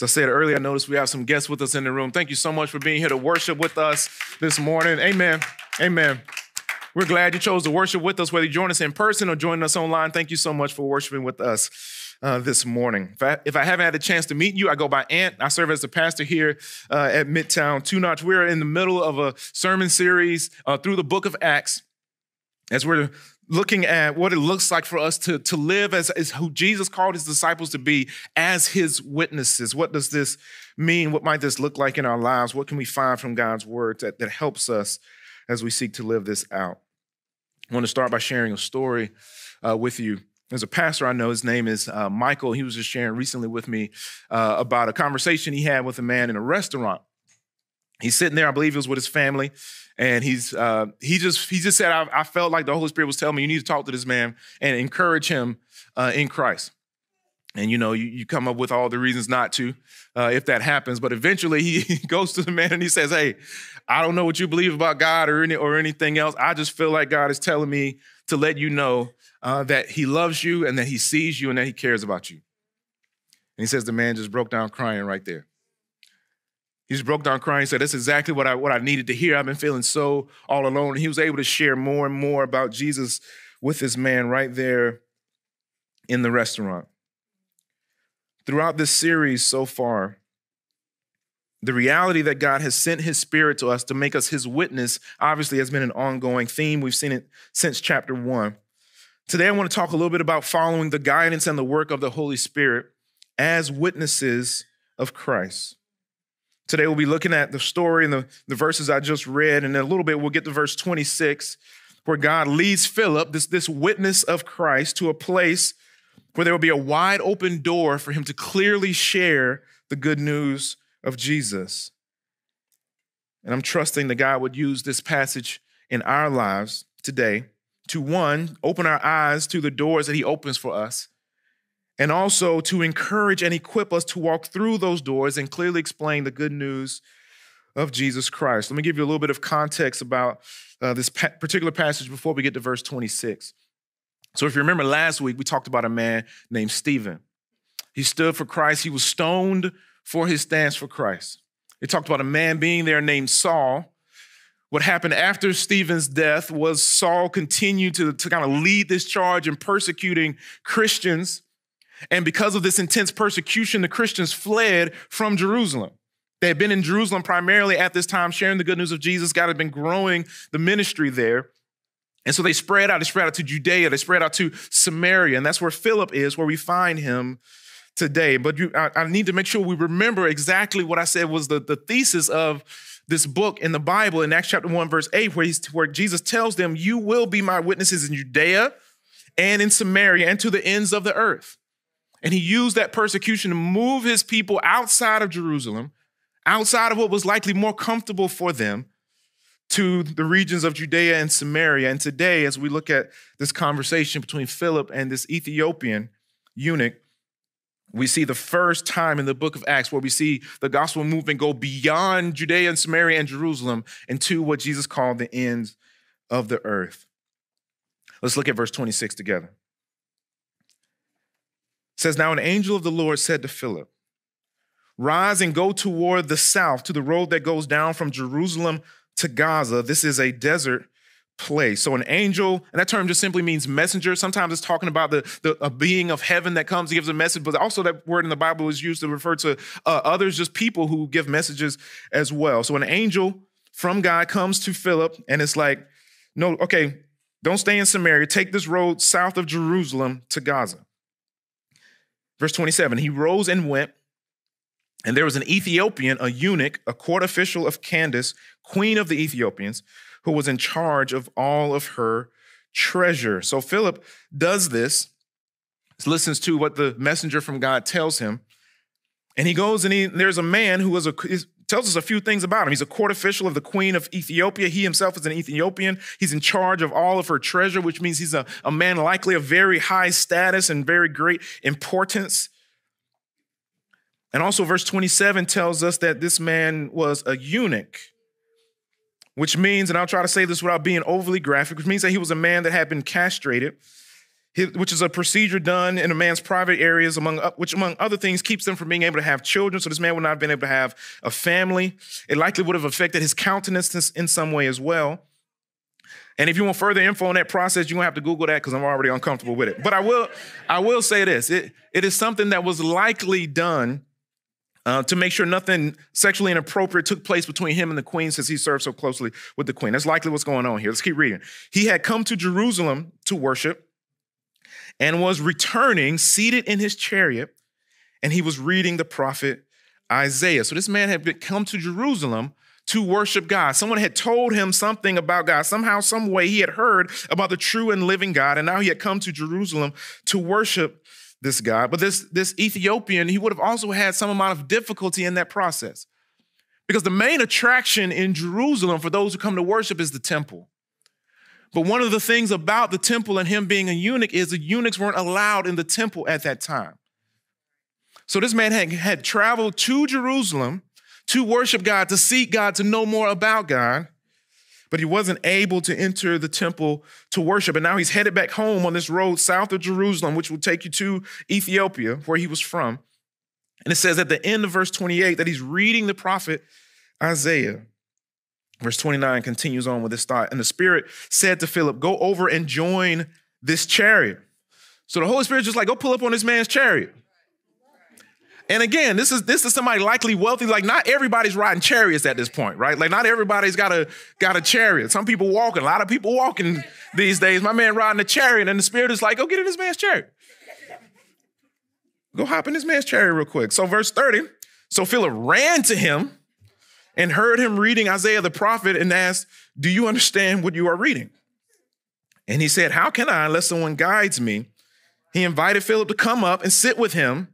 As I said earlier, I noticed we have some guests with us in the room. Thank you so much for being here to worship with us this morning. Amen. Amen. We're glad you chose to worship with us, whether you join us in person or join us online. Thank you so much for worshiping with us this morning. If I haven't had a chance to meet you, I go by Ant. I serve as the pastor here at Midtown Two Notch. We're in the middle of a sermon series through the book of Acts as we're looking at what it looks like for us to live as who Jesus called his disciples to be, as his witnesses. What does this mean? What might this look like in our lives? What can we find from God's word that helps us as we seek to live this out? I want to start by sharing a story with you. There's a pastor I know, his name is Michael. He was just sharing recently with me about a conversation he had with a man in a restaurant. He's sitting there, I believe it was with his family, and he just said, I felt like the Holy Spirit was telling me, you need to talk to this man and encourage him in Christ. And, you know, you come up with all the reasons not to if that happens. But eventually he goes to the man and he says, hey, I don't know what you believe about God or anything else. I just feel like God is telling me to let you know that he loves you and that he sees you and that he cares about you. And he says the man just broke down crying right there. He just broke down crying and said, that's exactly what I needed to hear. I've been feeling so all alone. And he was able to share more and more about Jesus with this man right there in the restaurant. Throughout this series so far, the reality that God has sent his spirit to us to make us his witness obviously has been an ongoing theme. We've seen it since chapter 1. Today, I want to talk a little bit about following the guidance and the work of the Holy Spirit as witnesses of Christ. Today, we'll be looking at the story and the verses I just read, and in a little bit, we'll get to verse 26, where God leads Philip, this witness of Christ, to a place where there will be a wide open door for him to clearly share the good news of Jesus. And I'm trusting that God would use this passage in our lives today to, one, open our eyes to the doors that he opens for us, and also to encourage and equip us to walk through those doors and clearly explain the good news of Jesus Christ. Let me give you a little bit of context about this particular passage before we get to verse 26. So if you remember last week, we talked about a man named Stephen. He stood for Christ. He was stoned for his stance for Christ. They talked about a man being there named Saul. What happened after Stephen's death was Saul continued to kind of lead this charge in persecuting Christians. And because of this intense persecution, the Christians fled from Jerusalem. They had been in Jerusalem primarily at this time, sharing the good news of Jesus. God had been growing the ministry there. And so they spread out to Judea, they spread out to Samaria, and that's where Philip is, where we find him today. But I need to make sure we remember exactly what I said was the thesis of this book in the Bible in Acts chapter 1, verse 8, where Jesus tells them, you will be my witnesses in Judea and in Samaria and to the ends of the earth. And he used that persecution to move his people outside of Jerusalem, outside of what was likely more comfortable for them, to the regions of Judea and Samaria. And today, as we look at this conversation between Philip and this Ethiopian eunuch, we see the first time in the book of Acts where we see the gospel movement go beyond Judea and Samaria and Jerusalem and to what Jesus called the ends of the earth. Let's look at verse 26 together. It says, now an angel of the Lord said to Philip, rise and go toward the south to the road that goes down from Jerusalem to Gaza. This is a desert place. So an angel, and that term just simply means messenger. Sometimes it's talking about a being of heaven that comes and gives a message, but also that word in the Bible is used to refer to others, just people who give messages as well. So an angel from God comes to Philip and it's like, no, okay, don't stay in Samaria. Take this road south of Jerusalem to Gaza. Verse 27, he rose and went. And there was an Ethiopian, a eunuch, a court official of Candace, queen of the Ethiopians, who was in charge of all of her treasure. So Philip does this, listens to what the messenger from God tells him, and he goes and there's a man who tells us a few things about him. He's a court official of the queen of Ethiopia. He himself is an Ethiopian. He's in charge of all of her treasure, which means he's a man likely of very high status and very great importance. And also verse 27 tells us that this man was a eunuch, which means, and I'll try to say this without being overly graphic, which means that he was a man that had been castrated. which is a procedure done in a man's private areas, which among other things keeps them from being able to have children. So this man would not have been able to have a family. It likely would have affected his countenance in some way as well. And if you want further info on that process, you're gonna have to Google that because I'm already uncomfortable with it. But I will say this, it is something that was likely done to make sure nothing sexually inappropriate took place between him and the queen, since he served so closely with the queen. That's likely what's going on here. Let's keep reading. He had come to Jerusalem to worship and was returning, seated in his chariot, and he was reading the prophet Isaiah. So this man had come to Jerusalem to worship God. Someone had told him something about God. Somehow, some way, he had heard about the true and living God, and now he had come to Jerusalem to worship this God. But this Ethiopian, he would have also had some amount of difficulty in that process, because the main attraction in Jerusalem for those who come to worship is the temple. But one of the things about the temple and him being a eunuch is the eunuchs weren't allowed in the temple at that time. So this man had traveled to Jerusalem to worship God, to seek God, to know more about God, but he wasn't able to enter the temple to worship. And now he's headed back home on this road south of Jerusalem, which will take you to Ethiopia, where he was from. And it says at the end of verse 28 that he's reading the prophet Isaiah. Verse 29 continues on with this thought. And the Spirit said to Philip, go over and join this chariot. So the Holy Spirit's just like, go pull up on this man's chariot. And again, this is somebody likely wealthy. Like, not everybody's riding chariots at this point, right? Like, not everybody's got a chariot. Some people walking, a lot of people walking these days. My man riding a chariot, and the Spirit is like, go get in this man's chariot. Go hop in this man's chariot real quick. So verse 30, so Philip ran to him and heard him reading Isaiah the prophet and asked, do you understand what you are reading? And he said, how can I unless someone guides me? He invited Philip to come up and sit with him.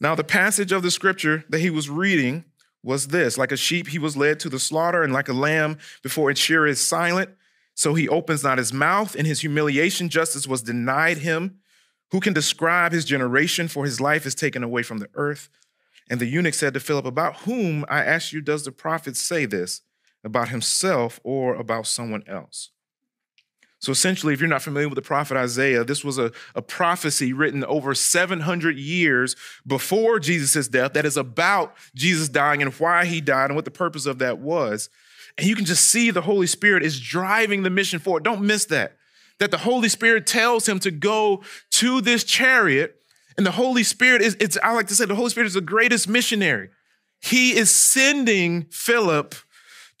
Now, the passage of the scripture that he was reading was this: like a sheep, he was led to the slaughter, and like a lamb before its shearer is silent, so he opens not his mouth. In his humiliation, justice was denied him. Who can describe his generation? For his life is taken away from the earth. And the eunuch said to Philip, about whom, I ask you, does the prophet say this? About himself or about someone else? So essentially, if you're not familiar with the prophet Isaiah, this was a prophecy written over 700 years before Jesus' death that is about Jesus dying and why he died and what the purpose of that was. And you can just see the Holy Spirit is driving the mission forward. Don't miss that the Holy Spirit tells him to go to this chariot. And the Holy Spirit I like to say, the Holy Spirit is the greatest missionary. He is sending Philip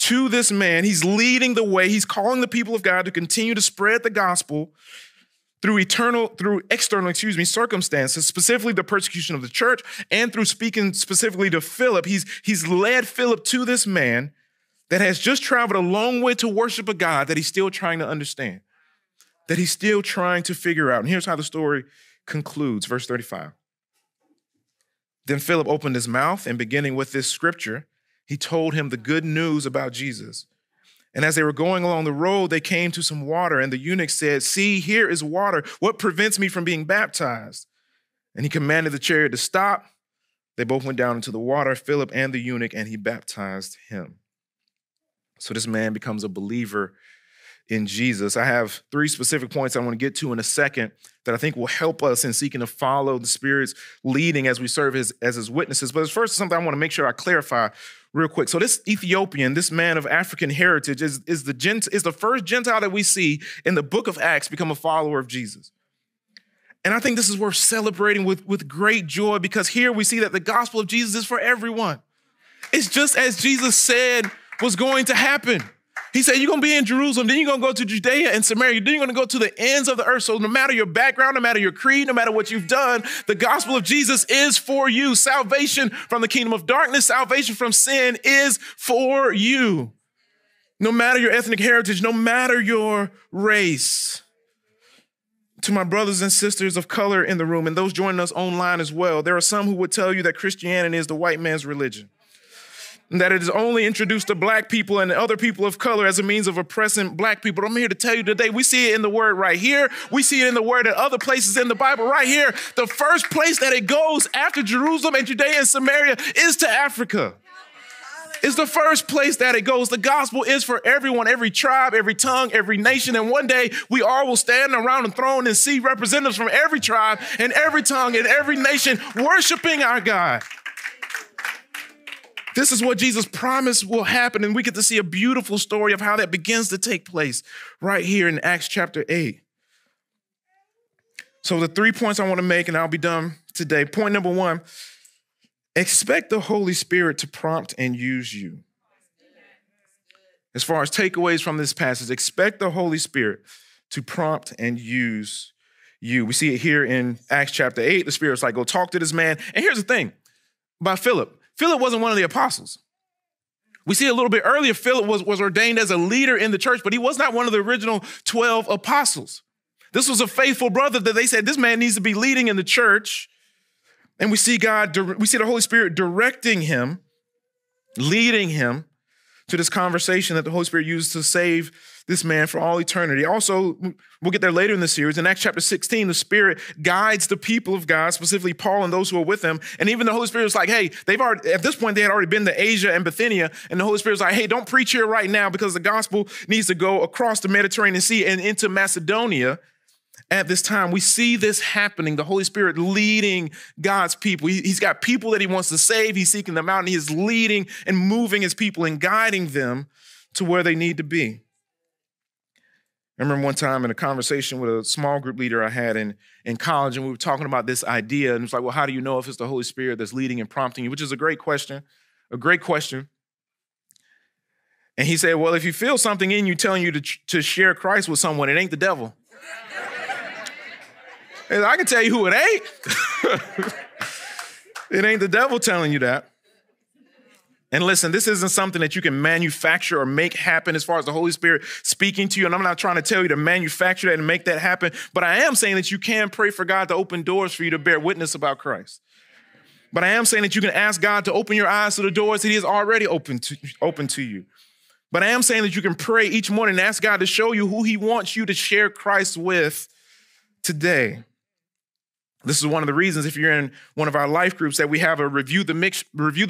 to this man. He's leading the way. He's calling the people of God to continue to spread the gospel through external circumstances, specifically the persecution of the church, and through speaking specifically to Philip. He's led Philip to this man that has just traveled a long way to worship a God that he's still trying to understand, that he's still trying to figure out. And here's how the story concludes, verse 35. Then Philip opened his mouth, and beginning with this scripture, he told him the good news about Jesus. And as they were going along the road, they came to some water, and the eunuch said, see, here is water. What prevents me from being baptized? And he commanded the chariot to stop. They both went down into the water, Philip and the eunuch, and he baptized him. So this man becomes a believer in Jesus. I have three specific points I want to get to in a second that I think will help us in seeking to follow the Spirit's leading as we serve as his witnesses. But first, something I want to make sure I clarify real quick. So this Ethiopian, this man of African heritage, is the first Gentile that we see in the book of Acts become a follower of Jesus. And I think this is worth celebrating with great joy, because here we see that the gospel of Jesus is for everyone. It's just as Jesus said was going to happen. He said, you're going to be in Jerusalem, then you're going to go to Judea and Samaria, then you're going to go to the ends of the earth. So no matter your background, no matter your creed, no matter what you've done, the gospel of Jesus is for you. Salvation from the kingdom of darkness, salvation from sin is for you. No matter your ethnic heritage, no matter your race. To my brothers and sisters of color in the room and those joining us online as well, there are some who would tell you that Christianity is the white man's religion, that it is only introduced to black people and other people of color as a means of oppressing black people. I'm here to tell you today, we see it in the word right here. We see it in the word at other places in the Bible right here. The first place that it goes after Jerusalem and Judea and Samaria is to Africa. is the first place that it goes. The gospel is for everyone, every tribe, every tongue, every nation. And one day we all will stand around the throne and see representatives from every tribe and every tongue and every nation worshiping our God. This is what Jesus promised will happen. And we get to see a beautiful story of how that begins to take place right here in Acts chapter 8. So the 3 points I want to make, and I'll be done today. Point number one, expect the Holy Spirit to prompt and use you. As far as takeaways from this passage, expect the Holy Spirit to prompt and use you. We see it here in Acts chapter 8. The Spirit's like, go talk to this man. And here's the thing about Philip. Philip wasn't one of the apostles. We see a little bit earlier, Philip was ordained as a leader in the church, but he was not one of the original 12 apostles. This was a faithful brother that they said, this man needs to be leading in the church. And we see the Holy Spirit directing him, leading him to this conversation that the Holy Spirit used to save this man for all eternity. Also, we'll get there later in the series. In Acts chapter 16, the Spirit guides the people of God, specifically Paul and those who are with him. And even the Holy Spirit was like, hey, at this point, they had already been to Asia and Bithynia. And the Holy Spirit was like, hey, don't preach here right now because the gospel needs to go across the Mediterranean Sea and into Macedonia. At this time, we see this happening, the Holy Spirit leading God's people. He's got people that he wants to save. He's seeking them out, and he is leading and moving his people and guiding them to where they need to be. I remember one time in a conversation with a small group leader I had in college, and we were talking about this idea, and it's like, well, how do you know if it's the Holy Spirit that's leading and prompting you, which is a great question. And he said, well, if you feel something in you telling you to share Christ with someone, it ain't the devil. And I can tell you who it ain't. It ain't the devil telling you that. And listen, this isn't something that you can manufacture or make happen as far as the Holy Spirit speaking to you. And I'm not trying to tell you to manufacture that and make that happen. But I am saying that you can pray for God to open doors for you to bear witness about Christ. But I am saying that you can ask God to open your eyes to the doors that he has already opened to you. But I am saying that you can pray each morning and ask God to show you who he wants you to share Christ with today. This is one of the reasons, if you're in one of our life groups, that we have a Review the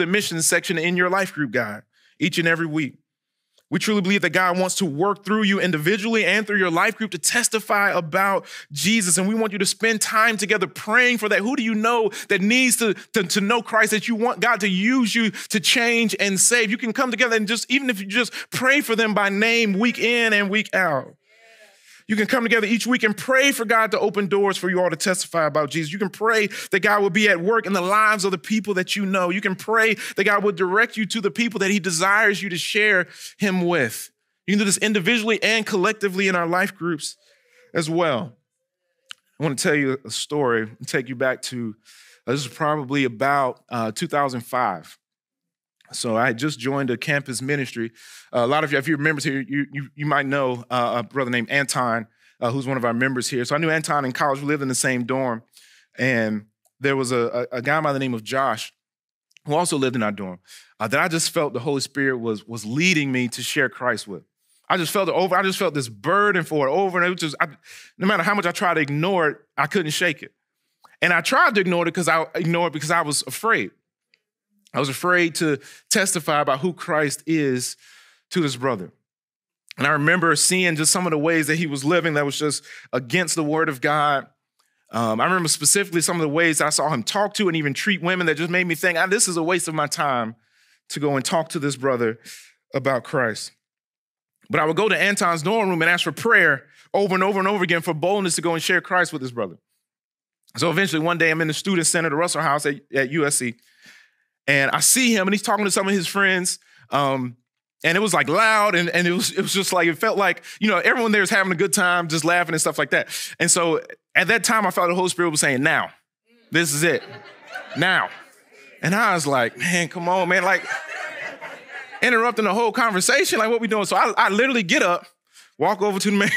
Mission section in your life group guide each and every week. We truly believe that God wants to work through you individually and through your life group to testify about Jesus. And we want you to spend time together praying for that. Who do you know that needs to know Christ, that you want God to use you to change and save? You can come together and just, even if you just pray for them by name week in and week out. You can come together each week and pray for God to open doors for you all to testify about Jesus. You can pray that God will be at work in the lives of the people that you know. You can pray that God will direct you to the people that he desires you to share him with. You can do this individually and collectively in our life groups as well. I want to tell you a story and take you back to, this is probably about 2005. So I just joined a campus ministry. A lot of you, if you're members here, you might know a brother named Anton, who's one of our members here. So I knew Anton in college. We lived in the same dorm. And there was a guy by the name of Josh who also lived in our dorm that I just felt the Holy Spirit was leading me to share Christ with. I just felt this burden for it over and over. No matter how much I tried to ignore it, I couldn't shake it. And I tried to ignore it because I was afraid. I was afraid to testify about who Christ is to this brother. And I remember seeing just some of the ways that he was living that was just against the word of God. I remember specifically some of the ways I saw him talk to and even treat women that just made me think, this is a waste of my time to go and talk to this brother about Christ. But I would go to Anton's dorm room and ask for prayer over and over and over again for boldness to go and share Christ with this brother. So eventually one day I'm in the student center, the Russell House at USC, and I see him, and he's talking to some of his friends, and it was like loud, and it was just like, it felt like, everyone there was having a good time, just laughing and stuff like that. And so at that time, I felt the Holy Spirit was saying, now, this is it, now. And I was like, man, come on, man, like interrupting the whole conversation, like what we doing? So I literally get up, walk over to the man,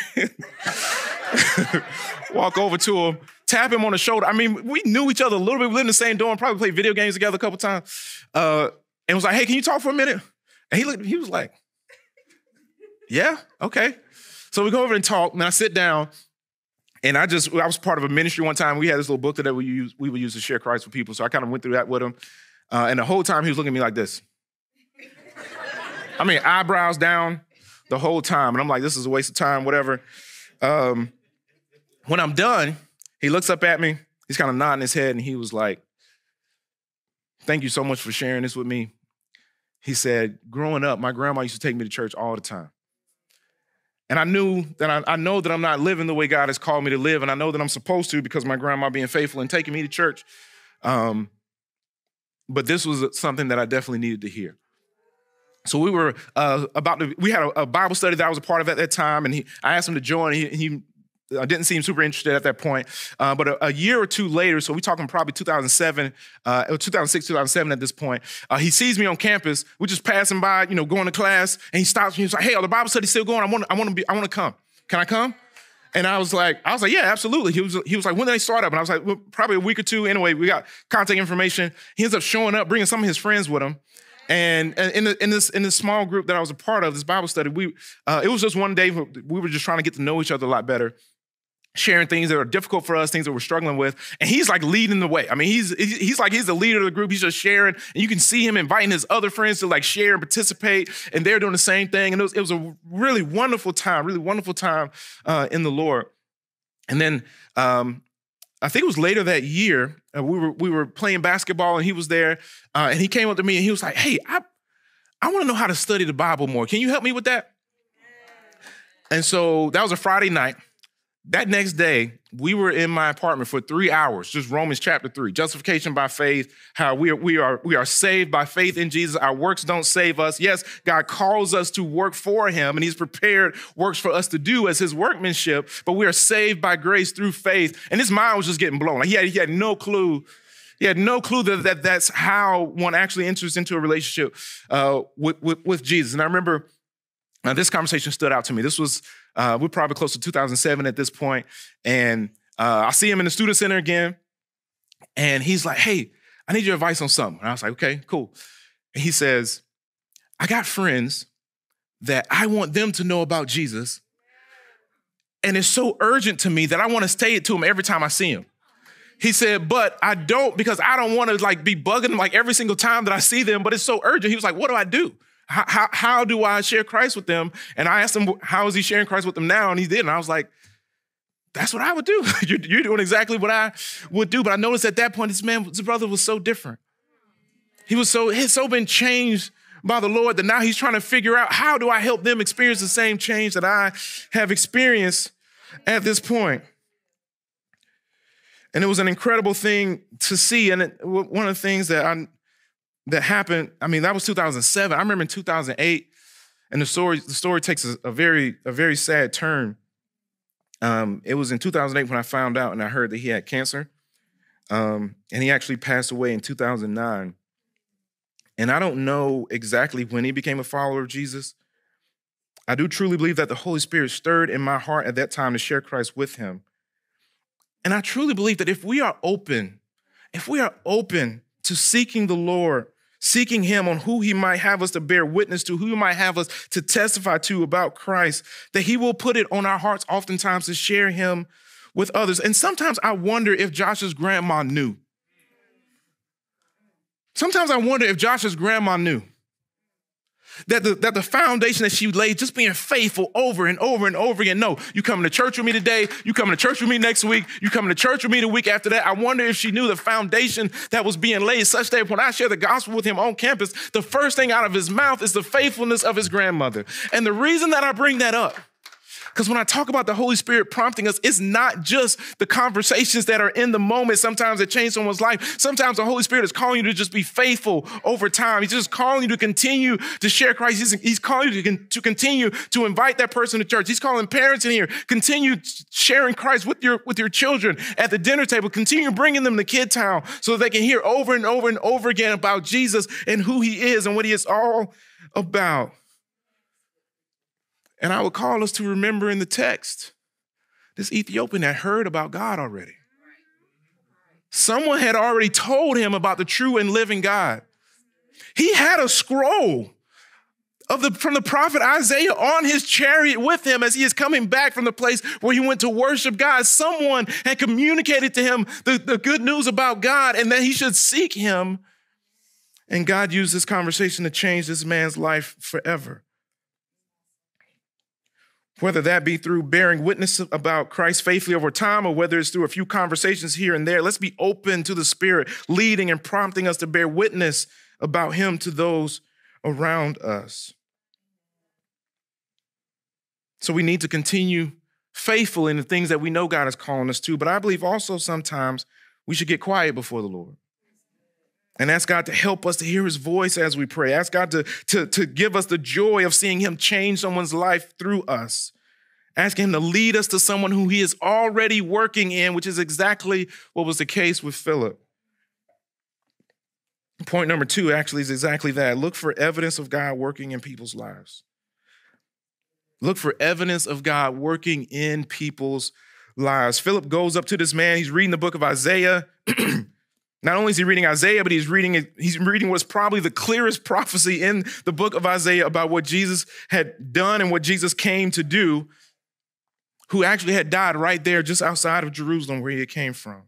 walk over to him, tap him on the shoulder. I mean, we knew each other a little bit. We lived in the same dorm, probably played video games together a couple times. And was like, hey, can you talk for a minute? And he looked, he was like, yeah, okay. So we go over and talk, and I sit down, and I was part of a ministry one time. We had this little booklet that we would use to share Christ with people. So I kind of went through that with him. And the whole time he was looking at me like this. I mean, eyebrows down the whole time. And I'm like, this is a waste of time, whatever. When I'm done, he looks up at me. He's kind of nodding his head. And he was like, thank you so much for sharing this with me. He said, growing up, my grandma used to take me to church all the time. And I knew that I know that I'm not living the way God has called me to live. And I know that I'm supposed to because my grandma being faithful and taking me to church. But this was something that I definitely needed to hear. So we were we had a Bible study that I was a part of at that time. And I asked him to join. I didn't seem super interested at that point. But a year or two later, so we're talking probably 2006, 2007 at this point, he sees me on campus. We're just passing by, you know, going to class, and he stops me. He's like, hey, are the Bible study still going? I want to come. Can I come? And I was like, yeah, absolutely. He was like, when did they start up? And I was like, well, probably a week or two. Anyway, we got contact information. He ends up showing up, bringing some of his friends with him. And in this small group that I was a part of, this Bible study, it was just one day. We were just trying to get to know each other a lot better, sharing things that are difficult for us, things that we're struggling with. And he's like leading the way. I mean, he's the leader of the group. He's just sharing. And you can see him inviting his other friends to like share and participate. And they're doing the same thing. And it was a really wonderful time in the Lord. And then I think it was later that year, we were playing basketball and he was there. And he came up to me and he was like, hey, I want to know how to study the Bible more. Can you help me with that? And so that was a Friday night. That next day, we were in my apartment for 3 hours, just Romans chapter 3, justification by faith, how we are saved by faith in Jesus. Our works don't save us. Yes, God calls us to work for him, and he's prepared works for us to do as his workmanship, but we are saved by grace through faith. And his mind was just getting blown. Like he had no clue. He had no clue that that's how one actually enters into a relationship with Jesus. And I remember this conversation stood out to me. This was we're probably close to 2007 at this point. And I see him in the student center again. And he's like, hey, I need your advice on something. And I was like, okay, cool. And he says, I got friends that I want them to know about Jesus. And it's so urgent to me that I want to say it to him every time I see him. He said, but I don't, because I don't want to like be bugging them like every single time that I see them, but it's so urgent. He was like, what do I do? How do I share Christ with them? And I asked him, how is he sharing Christ with them now? And he did. And I was like, that's what I would do. You're doing exactly what I would do. But I noticed at that point, this brother was so different. He was so been changed by the Lord that now he's trying to figure out, how do I help them experience the same change that I have experienced at this point? And it was an incredible thing to see. And one of the things that happened, I mean, that was 2007. I remember in 2008, and the story takes a very sad turn. It was in 2008 when I found out and I heard that he had cancer. And he actually passed away in 2009. And I don't know exactly when he became a follower of Jesus. I do truly believe that the Holy Spirit stirred in my heart at that time to share Christ with him. And I truly believe that if we are open to seeking the Lord, seeking him on who he might have us to bear witness to, who he might have us to testify to about Christ, that he will put it on our hearts oftentimes to share him with others. And sometimes I wonder if Josh's grandma knew. Sometimes I wonder if Josh's grandma knew that the foundation that she laid, just being faithful over and over and over again. No, you coming to church with me today. You coming to church with me next week. You coming to church with me the week after that. I wonder if she knew the foundation that was being laid, such that when I share the gospel with him on campus, the first thing out of his mouth is the faithfulness of his grandmother. And the reason that I bring that up, because when I talk about the Holy Spirit prompting us, it's not just the conversations that are in the moment sometimes that change someone's life. Sometimes the Holy Spirit is calling you to just be faithful over time. He's just calling you to continue to share Christ. He's calling you to continue to invite that person to church. He's calling parents in here. Continue sharing Christ with your children at the dinner table. Continue bringing them to Kid Town so they can hear over and over and over again about Jesus and who he is and what he is all about. And I would call us to remember in the text, this Ethiopian had heard about God already. Someone had already told him about the true and living God. He had a scroll from the prophet Isaiah on his chariot with him as he is coming back from the place where he went to worship God. Someone had communicated to him the good news about God and that he should seek him And God used this conversation to change this man's life forever. Whether that be through bearing witness about Christ faithfully over time, or whether it's through a few conversations here and there, let's be open to the Spirit leading and prompting us to bear witness about him to those around us. So we need to continue faithful in the things that we know God is calling us to. But I believe also sometimes we should get quiet before the Lord and ask God to help us to hear his voice as we pray. Ask God to give us the joy of seeing him change someone's life through us. Ask him to lead us to someone who he is already working in, which is exactly what was the case with Philip. Point number two actually is exactly that. Look for evidence of God working in people's lives. Look for evidence of God working in people's lives. Philip goes up to this man. He's reading the book of Isaiah. Not only is he reading Isaiah, but he's reading what's probably the clearest prophecy in the book of Isaiah about what Jesus had done and what Jesus came to do, who actually had died right there just outside of Jerusalem where he came from.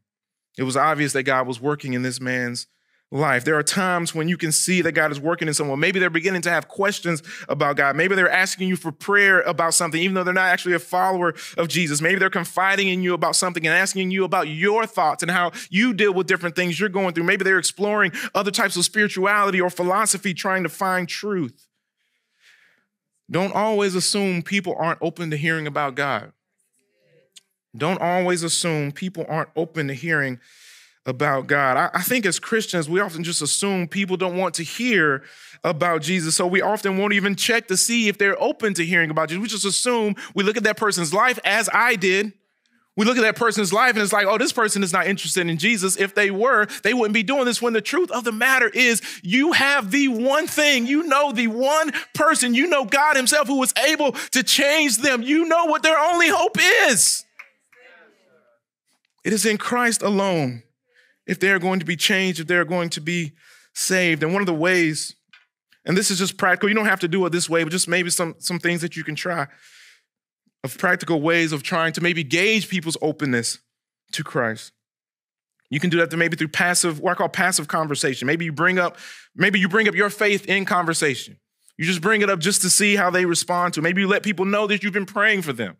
It was obvious that God was working in this man's life. There are times when you can see that God is working in someone. Maybe they're beginning to have questions about God. Maybe they're asking you for prayer about something, even though they're not actually a follower of Jesus. Maybe they're confiding in you about something and asking you about your thoughts and how you deal with different things you're going through. Maybe they're exploring other types of spirituality or philosophy, trying to find truth. Don't always assume people aren't open to hearing about God. Don't always assume people aren't open to hearing about God. I think as Christians, we often just assume people don't want to hear about Jesus. So we often won't even check to see if they're open to hearing about Jesus. We just assume, we look at that person's life as I did. We look at that person's life and it's like, oh, this person is not interested in Jesus. If they were, they wouldn't be doing this, when the truth of the matter is you have the one thing, you know, the one person, you know, God himself, who was able to change them. You know what their only hope is. It is in Christ alone, if they're going to be changed, if they're going to be saved. And one of the ways, and this is just practical, you don't have to do it this way, but just maybe some things that you can try, of practical ways of trying to maybe gauge people's openness to Christ. You can do that maybe through passive, what I call passive conversation. Maybe you bring up your faith in conversation. You just bring it up just to see how they respond to it. Maybe you let people know that you've been praying for them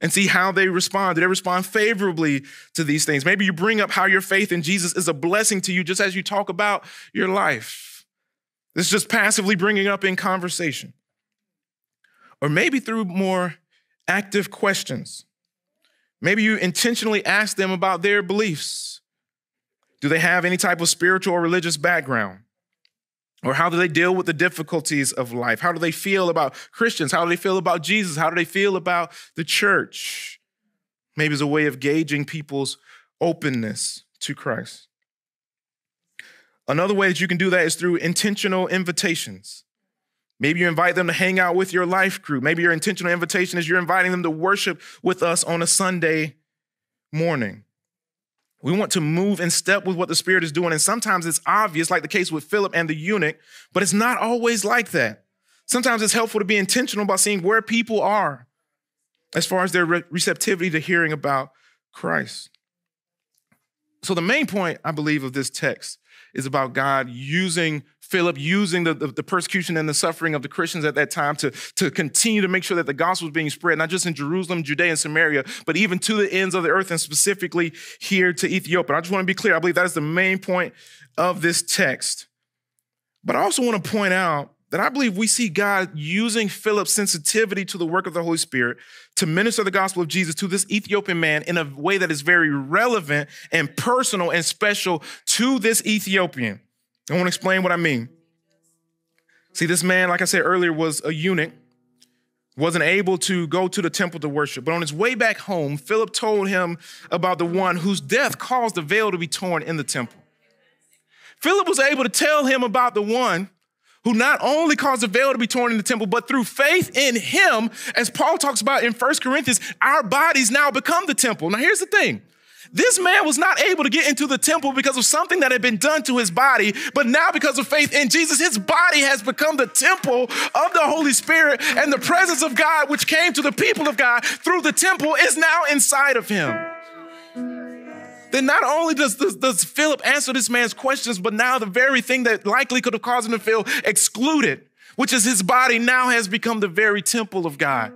and see how they respond. Do they respond favorably to these things? Maybe you bring up how your faith in Jesus is a blessing to you just as you talk about your life. This is just passively bringing up in conversation. Or maybe through more active questions. Maybe you intentionally ask them about their beliefs. Do they have any type of spiritual or religious background? Or how do they deal with the difficulties of life? How do they feel about Christians? How do they feel about Jesus? How do they feel about the church? Maybe it's a way of gauging people's openness to Christ. Another way that you can do that is through intentional invitations. Maybe you invite them to hang out with your life group. Maybe your intentional invitation is you're inviting them to worship with us on a Sunday morning. We want to move in step with what the Spirit is doing. And sometimes it's obvious, like the case with Philip and the eunuch, but it's not always like that. Sometimes it's helpful to be intentional about seeing where people are as far as their receptivity to hearing about Christ. So the main point, I believe, of this text is about God using Philip, using the persecution and the suffering of the Christians at that time to continue to make sure that the gospel is being spread, not just in Jerusalem, Judea, and Samaria, but even to the ends of the earth, and specifically here to Ethiopia. I just want to be clear. I believe that is the main point of this text. But I also want to point out that I believe we see God using Philip's sensitivity to the work of the Holy Spirit to minister the gospel of Jesus to this Ethiopian man in a way that is very relevant and personal and special to this Ethiopian. I want to explain what I mean. See, this man, like I said earlier, was a eunuch, wasn't able to go to the temple to worship. But on his way back home, Philip told him about the one whose death caused the veil to be torn in the temple. Philip was able to tell him about the one who not only caused the veil to be torn in the temple, but through faith in him, as Paul talks about in 1 Corinthians, our bodies now become the temple. Now, here's the thing. This man was not able to get into the temple because of something that had been done to his body, but now because of faith in Jesus, his body has become the temple of the Holy Spirit, and the presence of God, which came to the people of God through the temple, is now inside of him. Then not only does Philip answer this man's questions, but now the very thing that likely could have caused him to feel excluded, which is his body, now has become the very temple of God.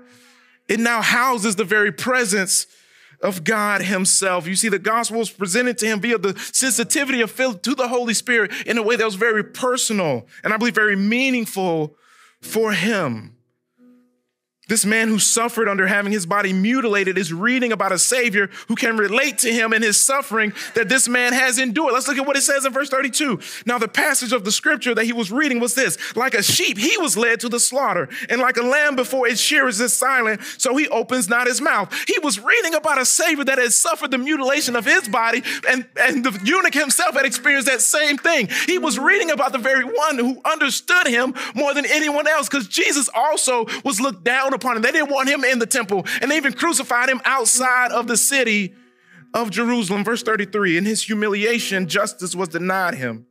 It now houses the very presence of God himself. You see, the gospel was presented to him via the sensitivity of Philip to the Holy Spirit in a way that was very personal and I believe very meaningful for him. This man who suffered under having his body mutilated is reading about a Savior who can relate to him in his suffering that this man has endured. Let's look at what it says in verse 32. Now, the passage of the scripture that he was reading was this: like a sheep, he was led to the slaughter, and like a lamb before its shearers is silent, so he opens not his mouth. He was reading about a Savior that had suffered the mutilation of his body, and the eunuch himself had experienced that same thing. He was reading about the very one who understood him more than anyone else, because Jesus also was looked down upon him. They didn't want him in the temple, and they even crucified him outside of the city of Jerusalem. Verse 33, in his humiliation, justice was denied him.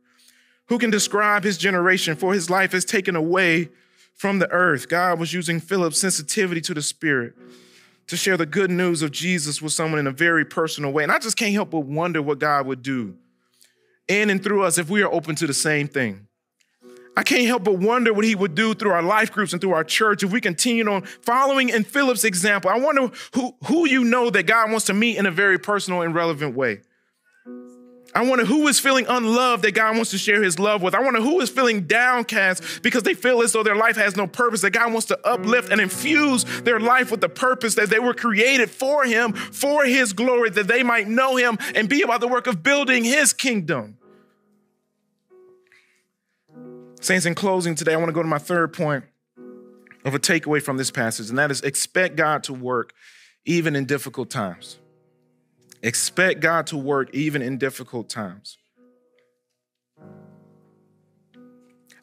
Who can describe his generation? For his life is taken away from the earth. God was using Philip's sensitivity to the Spirit to share the good news of Jesus with someone in a very personal way. And I just can't help but wonder what God would do in and through us if we are open to the same thing. I can't help but wonder what he would do through our life groups and through our church if we continued on following in Philip's example. I wonder who you know that God wants to meet in a very personal and relevant way. I wonder who is feeling unloved that God wants to share his love with. I wonder who is feeling downcast because they feel as though their life has no purpose, that God wants to uplift and infuse their life with the purpose that they were created for him, for his glory, that they might know him and be about the work of building his kingdom. Saints, in closing today, I want to go to my third point of a takeaway from this passage, and that is expect God to work even in difficult times. Expect God to work even in difficult times.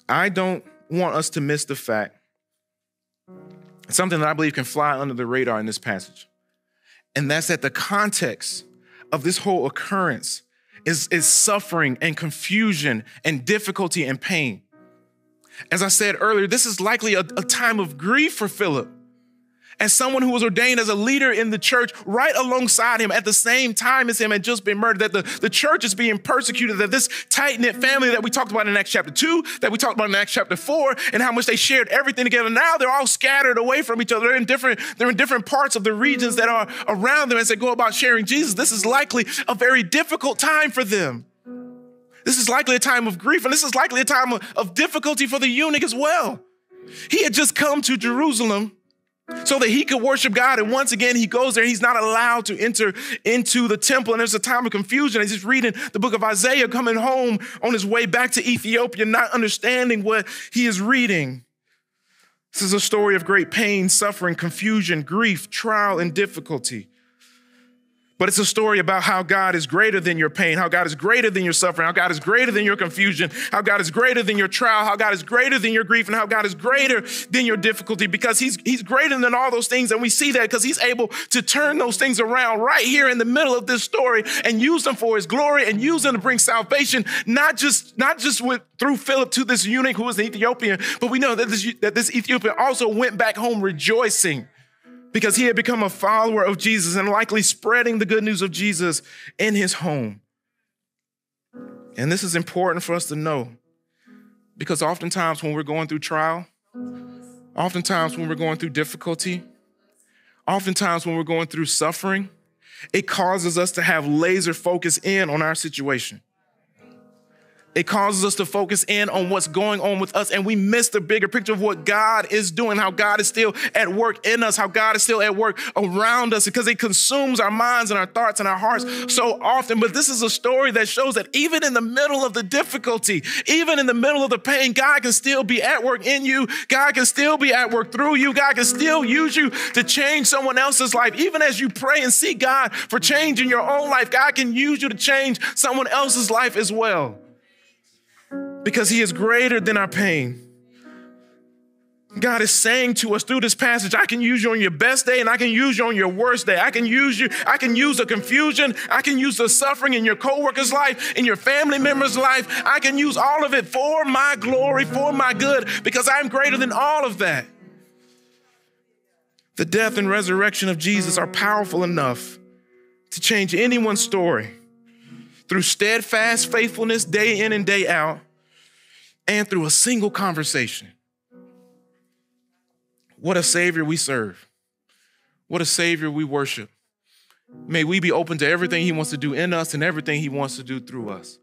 I don't want us to miss the fact, something that I believe can fly under the radar in this passage, and that's that the context of this whole occurrence is suffering and confusion and difficulty and pain. As I said earlier, this is likely a time of grief for Philip. As someone who was ordained as a leader in the church right alongside him at the same time as him had just been murdered, that the church is being persecuted, that this tight-knit family that we talked about in Acts chapter 2, that we talked about in Acts chapter 4, and how much they shared everything together. Now they're all scattered away from each other. They're in different parts of the regions that are around them as they go about sharing Jesus. This is likely a very difficult time for them. This is likely a time of grief, and this is likely a time of difficulty for the eunuch as well. He had just come to Jerusalem so that he could worship God, and once again, he goes there. He's not allowed to enter into the temple, and there's a time of confusion. He's just reading the book of Isaiah, coming home on his way back to Ethiopia, not understanding what he is reading. This is a story of great pain, suffering, confusion, grief, trial, and difficulty. But it's a story about how God is greater than your pain, how God is greater than your suffering, how God is greater than your confusion, how God is greater than your trial, how God is greater than your grief, and how God is greater than your difficulty, because he's greater than all those things. And we see that because he's able to turn those things around right here in the middle of this story and use them for his glory and use them to bring salvation, not just through Philip to this eunuch who was an Ethiopian, but we know that this Ethiopian also went back home rejoicing, because he had become a follower of Jesus and likely spreading the good news of Jesus in his home. And this is important for us to know, because oftentimes when we're going through trial, oftentimes when we're going through difficulty, oftentimes when we're going through suffering, it causes us to have laser focus in on our situation. It causes us to focus in on what's going on with us, and we miss the bigger picture of what God is doing, how God is still at work in us, how God is still at work around us, because it consumes our minds and our thoughts and our hearts so often. But this is a story that shows that even in the middle of the difficulty, even in the middle of the pain, God can still be at work in you. God can still be at work through you. God can still use you to change someone else's life. Even as you pray and seek God for change in your own life, God can use you to change someone else's life as well, because he is greater than our pain. God is saying to us through this passage, I can use you on your best day, and I can use you on your worst day. I can use you. I can use the confusion. I can use the suffering in your coworker's life, in your family member's life. I can use all of it for my glory, for my good, because I'm greater than all of that. The death and resurrection of Jesus are powerful enough to change anyone's story, through steadfast faithfulness day in and day out, and through a single conversation. What a Savior we serve. What a Savior we worship. May we be open to everything he wants to do in us and everything he wants to do through us.